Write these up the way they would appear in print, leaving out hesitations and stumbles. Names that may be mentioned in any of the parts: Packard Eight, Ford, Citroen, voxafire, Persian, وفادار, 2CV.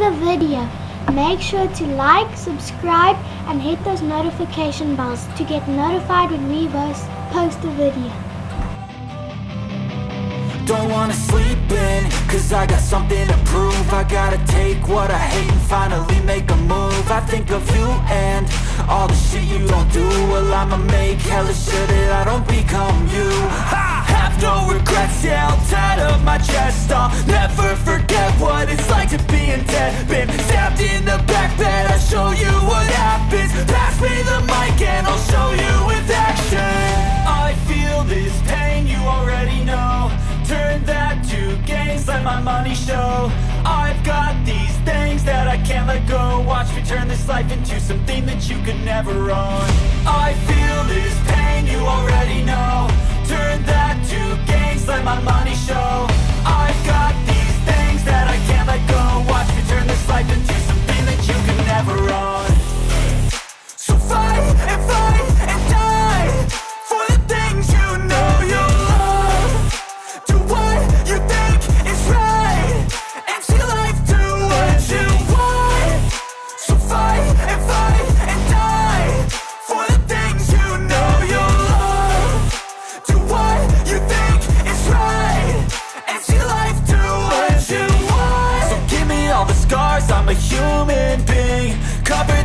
the video. Make sure to like, subscribe and hit those notification bells to get notified when we post a video. Don't wanna sleep in, cause I got something to prove. I gotta take what I hate and finally make a move. I think of you and all the shit you don't do. Well, I'ma make hella sure that I don't become you. I have no regrets, yeah, I'll tie up my chest. I'll never forget what it's like to be in debt. Been stabbed in the back bed, I'll show you what happens. Pass me the mic and I'll show you with action. I feel this pain, you already know. Turn that to gains, let my money show. I've got these things that I can't let go. Watch me turn this life into something that you could never own. I feel this pain, you already know. Turn that to gains, let my money show. I've got these things that I can't let go. Watch me turn this life into something that you could never own. So fight and fight and die for the things you know you love. Do what you think is right and see life do what you want. So fight and die for the things you know you love. Do what you think is right and see life do what you want. So give me all the scars, I'm a human being. Cover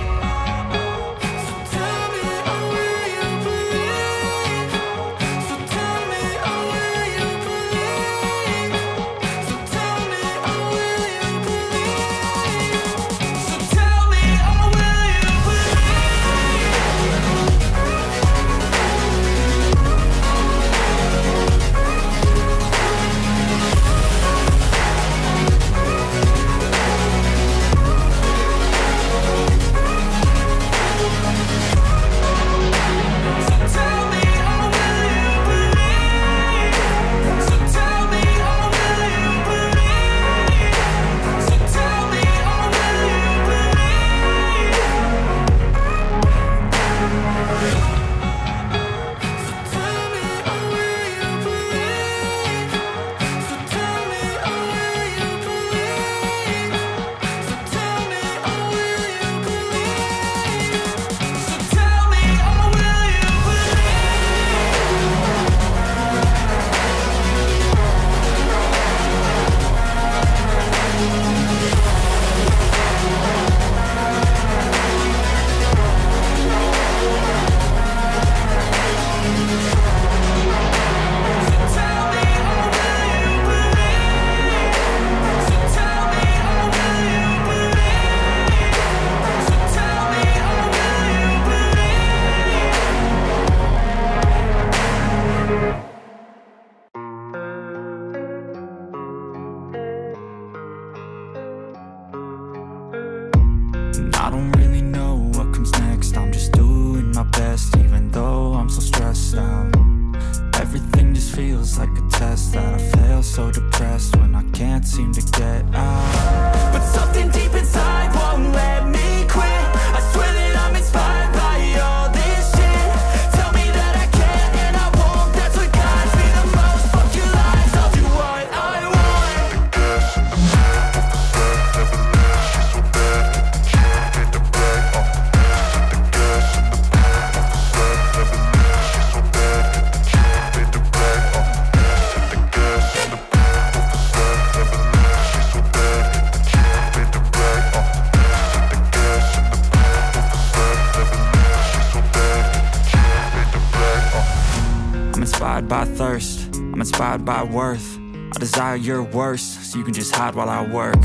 By worth, I desire your worst, so you can just hide while I work.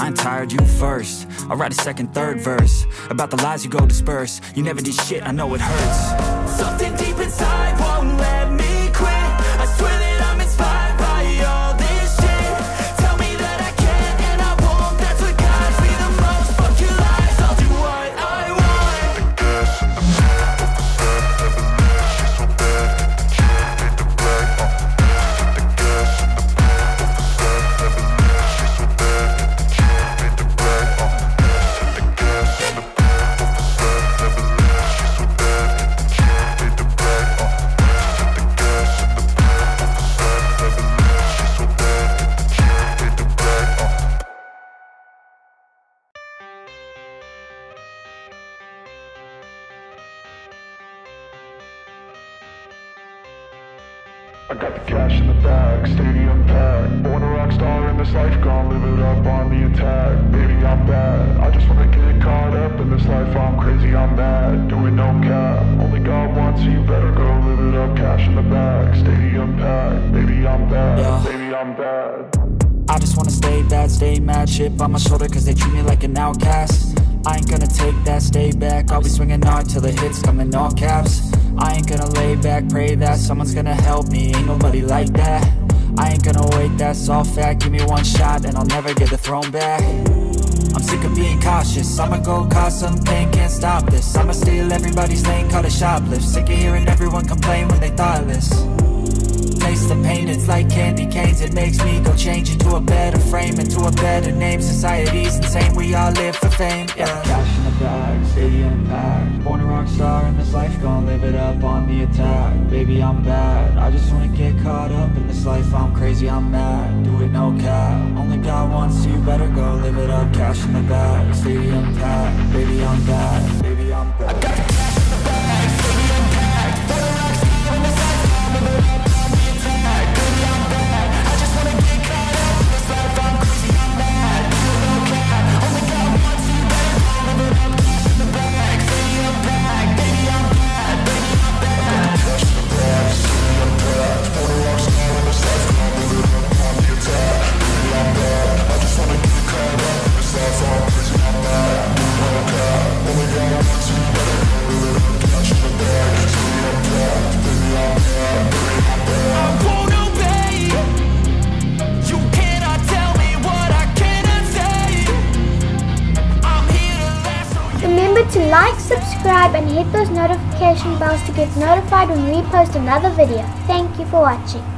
I ain't tired, you first. I'll write a second, third verse about the lies you go disperse. You never did shit, I know it hurts. Something deep inside won't let me quit. I swear that I'm inspired by all this shit. Tell me that I can and I won't. That's what guides me the most. Fuck your lies, I'll do what I want. I got the cash in the bag, stadium packed. Born a rock star in this life, gone live it up on the attack. Baby, I'm bad, I just wanna get caught up in this life. I'm crazy, I'm mad, doing no cap. Only God wants you, better go live it up. Cash in the bag, stadium packed. Baby, I'm bad, yeah. Baby, I'm bad. I just wanna stay bad, stay mad. Chip on my shoulder cause they treat me like an outcast. I ain't gonna take that, stay back. I'll be swinging hard till the hits come in all caps. I ain't gonna lay back, pray that someone's gonna help me. Ain't nobody like that. I ain't gonna wait that's all fact. Give me one shot and I'll never get the throne back. I'm sick of being cautious, I'ma go cause something, can't stop this. I'ma steal everybody's lane, call it shoplift. Sick of hearing everyone complain when they thoughtless. Taste the pain, it's like candy canes. It makes me go change into a better frame, into a better name. Society's insane, we all live for fame, yeah. Cash in the bag, stadium packed. Born a rock star in this life, gonna live it up on the attack. Baby, I'm bad, I just wanna get caught up in this life. I'm crazy, I'm mad, do it no cap. Only God wants, so you better go live it up. Cash in the bag, stadium packed. Baby, I'm bad, baby, I'm bad. I got cash in the bag, stadium packed. Born a rock star in this life, gonna live it up. Remember to like, subscribe and hit those notification bells to get notified when we post another video. Thank you for watching.